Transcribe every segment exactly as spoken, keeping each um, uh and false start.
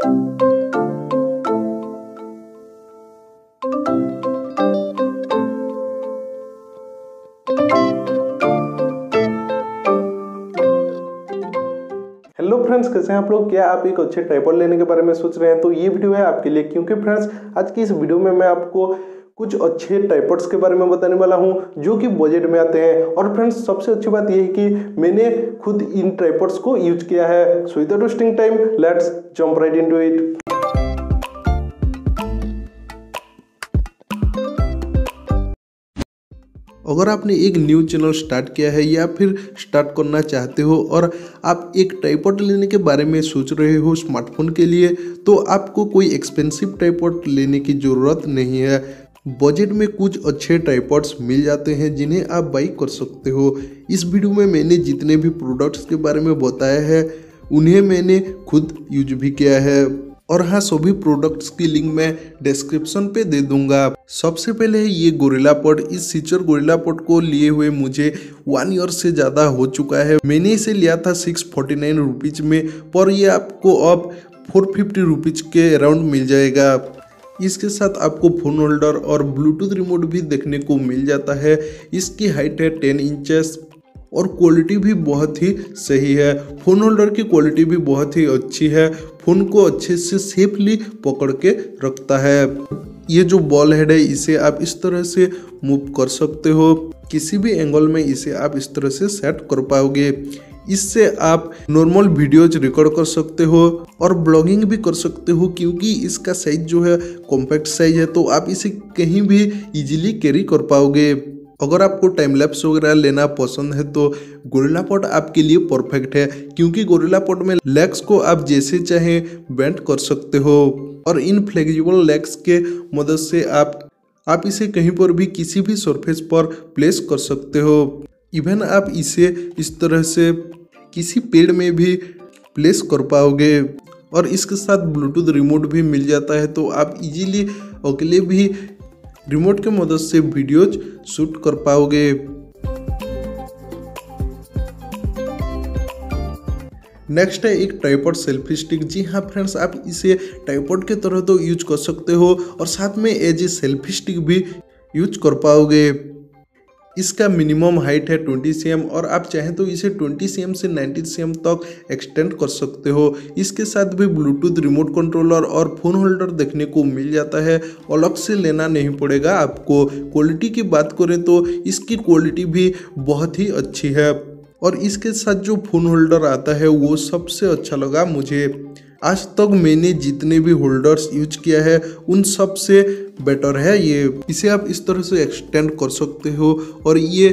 Hello friends, कैसे हैं आप लोग। क्या आप एक अच्छे ट्राइपॉड लेने के बारे में सोच रहे हैं तो ये वीडियो है आपके लिए, क्योंकि फ्रेंड्स आज की इस वीडियो में मैं आपको कुछ अच्छे ट्राइपॉड्स के बारे में बताने वाला हूं जो कि बजट में आते हैं। और फ्रेंड्स सबसे अच्छी बात यह है कि मैंने खुद इन ट्राइपॉड्स को यूज किया है। So without wasting time let's jump right into it. अगर आपने एक न्यू चैनल स्टार्ट किया है या फिर स्टार्ट करना चाहते हो और आप एक ट्राइपॉड लेने के बारे में सोच रहे हो स्मार्टफोन के लिए, तो आपको कोई एक्सपेंसिव ट्राइपॉड लेने की ज़रूरत नहीं है। बजट में कुछ अच्छे ट्राइपॉड्स मिल जाते हैं जिन्हें आप बाई कर सकते हो। इस वीडियो में मैंने जितने भी प्रोडक्ट्स के बारे में बताया है उन्हें मैंने खुद यूज भी किया है, और हाँ सभी प्रोडक्ट्स की लिंक मैं डिस्क्रिप्शन पे दे दूंगा। सबसे पहले है ये गोरिल्ला पॉड। इस सिचर गोरिल्ला पॉड को लिए हुए मुझे वन ईयर से ज़्यादा हो चुका है। मैंने इसे लिया था सिक्स फोर्टी नाइन रुपीज़ में, पर ये आपको अब फोर फिफ्टी रुपीज़ के अराउंड मिल जाएगा। इसके साथ आपको फ़ोन होल्डर और ब्लूटूथ रिमोट भी देखने को मिल जाता है। इसकी हाइट है टेन इंचेस और क्वालिटी भी बहुत ही सही है। फ़ोन होल्डर की क्वालिटी भी बहुत ही अच्छी है, फ़ोन को अच्छे से सेफली पकड़ के रखता है। ये जो बॉल हेड है इसे आप इस तरह से मूव कर सकते हो, किसी भी एंगल में इसे आप इस तरह से सेट कर पाओगे। इससे आप नॉर्मल वीडियोज रिकॉर्ड कर सकते हो और ब्लॉगिंग भी कर सकते हो, क्योंकि इसका साइज जो है कॉम्पैक्ट साइज है, तो आप इसे कहीं भी इजीली कैरी कर पाओगे। अगर आपको टाइम लैप्स वगैरह लेना पसंद है तो गोरिल्ला पॉड आपके लिए परफेक्ट है, क्योंकि गोरिल्ला पॉड में लेग्स को आप जैसे चाहे बेंड कर सकते हो और इन फ्लेक्सिबल लेग्स के मदद से आप आप इसे कहीं पर भी किसी भी सरफेस पर प्लेस कर सकते हो। इवन आप इसे इस तरह से किसी पेड़ में भी प्लेस कर पाओगे। और इसके साथ ब्लूटूथ रिमोट भी मिल जाता है, तो आप इजीली अकेले भी रिमोट के मदद से वीडियोज शूट कर पाओगे। नेक्स्ट है एक ट्राइपॉड सेल्फी स्टिक। जी हाँ फ्रेंड्स, आप इसे ट्राइपॉड के तरह तो यूज कर सकते हो और साथ में एज ए सेल्फी स्टिक भी यूज कर पाओगे। इसका मिनिमम हाइट है ट्वेंटी सेंटीमीटर और आप चाहें तो इसे ट्वेंटी सेंटीमीटर से नाइंटी सेंटीमीटर तक एक्सटेंड कर सकते हो। इसके साथ भी ब्लूटूथ रिमोट कंट्रोलर और फ़ोन होल्डर देखने को मिल जाता है, अलग से लेना नहीं पड़ेगा आपको। क्वालिटी की बात करें तो इसकी क्वालिटी भी बहुत ही अच्छी है, और इसके साथ जो फ़ोन होल्डर आता है वो सबसे अच्छा लगा मुझे। आज तक मैंने जितने भी होल्डर्स यूज किया है उन सब से बेटर है ये। इसे आप इस तरह से एक्सटेंड कर सकते हो और ये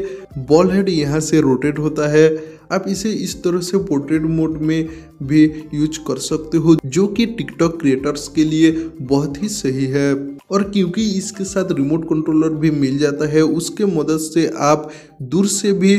बॉल हेड यहाँ से रोटेट होता है। आप इसे इस तरह से पोर्ट्रेट मोड में भी यूज कर सकते हो, जो कि टिकटॉक क्रिएटर्स के लिए बहुत ही सही है। और क्योंकि इसके साथ रिमोट कंट्रोलर भी मिल जाता है, उसके मदद से आप दूर से भी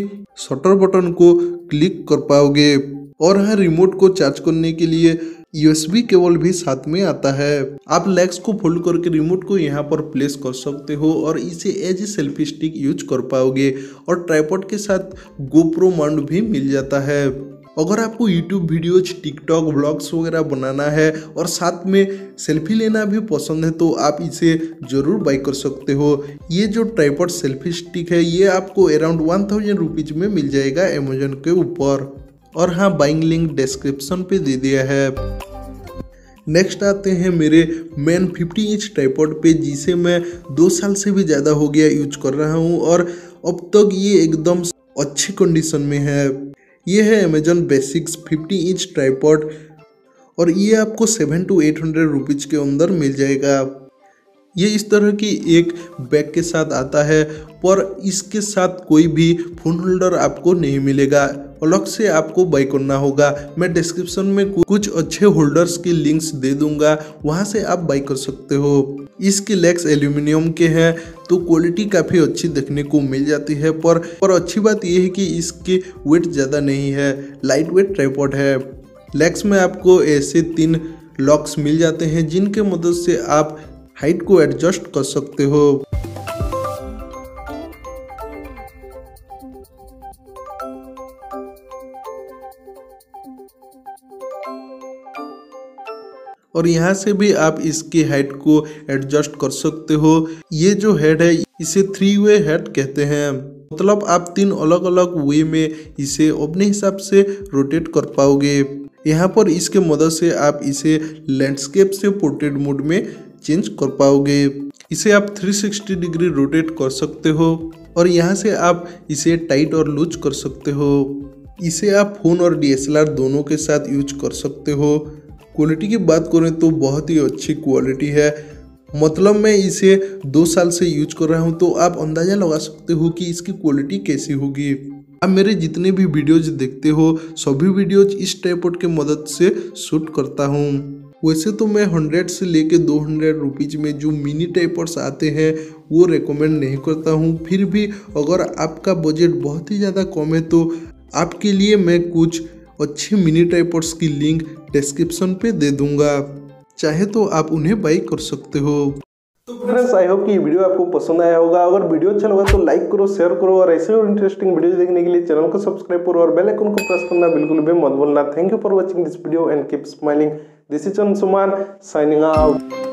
शटर बटन को क्लिक कर पाओगे। और हाँ, रिमोट को चार्ज करने के लिए यूएसबी केबल भी साथ में आता है। आप लेग्स को फोल्ड करके रिमोट को यहाँ पर प्लेस कर सकते हो और इसे as a selfie stick use कर पाओगे। और ट्राइपॉड के साथ गोप्रो माउंट भी मिल जाता है। अगर आपको यूट्यूब वीडियोज, टिकटॉक, व्लॉग्स वगैरह बनाना है और साथ में सेल्फी लेना भी पसंद है तो आप इसे ज़रूर बाई कर सकते हो। ये जो ट्राइपॉड सेल्फी स्टिक है ये आपको अराउंड वन थाउजेंड रुपीज़ में मिल जाएगा अमेजोन के ऊपर। और हाँ, बाइंग लिंक डिस्क्रिप्शन पे दे दिया है। नेक्स्ट आते हैं मेरे मैन फिफ्टी इंच ट्राइपॉड पे, जिसे मैं दो साल से भी ज़्यादा हो गया यूज कर रहा हूँ और अब तक ये एकदम अच्छी कंडीशन में है। ये है Amazon Basics fifty inch tripod और ये आपको seven to eight hundred rupees के अंदर मिल जाएगा। ये इस तरह की एक बैग के साथ आता है, पर इसके साथ कोई भी फ़ोन होल्डर आपको नहीं मिलेगा, अलग से आपको बाई करना होगा। मैं डिस्क्रिप्शन में कुछ अच्छे होल्डर्स की लिंक्स दे दूंगा, वहां से आप बाई कर सकते हो। इसके लेग्स एल्यूमिनियम के हैं तो क्वालिटी काफ़ी अच्छी देखने को मिल जाती है, पर पर अच्छी बात यह है कि इसकी वेट ज़्यादा नहीं है, लाइट वेट ट्राइपॉड है। लेग्स में आपको ऐसे तीन लॉक्स मिल जाते हैं जिनके मदद से आप हाइट को एडजस्ट कर सकते हो। और यहाँ से भी आप इसकी हाइट को एडजस्ट कर सकते हो। ये जो हेड है इसे थ्री वे हेड कहते हैं, मतलब आप तीन अलग अलग वे में इसे अपने हिसाब से रोटेट कर पाओगे। यहाँ पर इसके मदद से आप इसे लैंडस्केप से पोर्ट्रेट मोड में चेंज कर पाओगे। इसे आप तीन सौ साठ डिग्री रोटेट कर सकते हो और यहाँ से आप इसे टाइट और लूज कर सकते हो। इसे आप फ़ोन और डी एस एल आर दोनों के साथ यूज कर सकते हो। क्वालिटी की बात करें तो बहुत ही अच्छी क्वालिटी है, मतलब मैं इसे दो साल से यूज कर रहा हूँ तो आप अंदाज़ा लगा सकते हो कि इसकी क्वालिटी कैसी होगी। आप मेरे जितने भी वीडियोज देखते हो सभी वीडियोज इस ट्राइपॉड के मदद से शूट करता हूँ। वैसे तो मैं हंड्रेड से लेके दो हंड्रेड रुपीज़ में जो मिनी ट्राइपॉड्स आते हैं वो रेकमेंड नहीं करता हूँ, फिर भी अगर आपका बजट बहुत ही ज़्यादा कम है तो आपके लिए मैं कुछ अच्छे मिनी ट्राइपॉड्स की लिंक डिस्क्रिप्शन पे दे दूंगा, चाहे तो आप उन्हें बाय कर सकते हो। तो फ्रेंड्स आई होप कि ये वीडियो आपको पसंद आया होगा। अगर वीडियो अच्छा लगा तो लाइक करो, शेयर करो और ऐसे और इंटरेस्टिंग वीडियो देखने के लिए चैनल को सब्सक्राइब करो और बेल आइकन को प्रेस करना बिल्कुल भी मत भूलना। Thank you for watching this video and keep smiling. This is Anshuman signing out.